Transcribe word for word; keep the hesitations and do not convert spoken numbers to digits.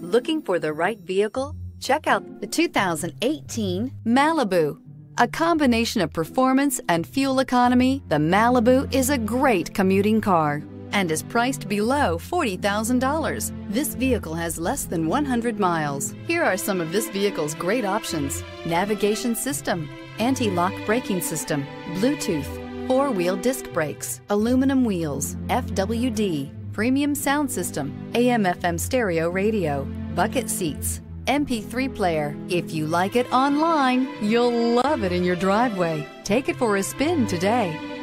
Looking for the right vehicle? Check out the two thousand eighteen Malibu. A combination of performance and fuel economy, the Malibu is a great commuting car and is priced below forty thousand dollars. This vehicle has less than one hundred miles. Here are some of this vehicle's great options: navigation system, anti-lock braking system, Bluetooth, four-wheel disc brakes, aluminum wheels, F W D, premium sound system, A M F M stereo radio, bucket seats, M P three player. If you like it online, you'll love it in your driveway. Take it for a spin today.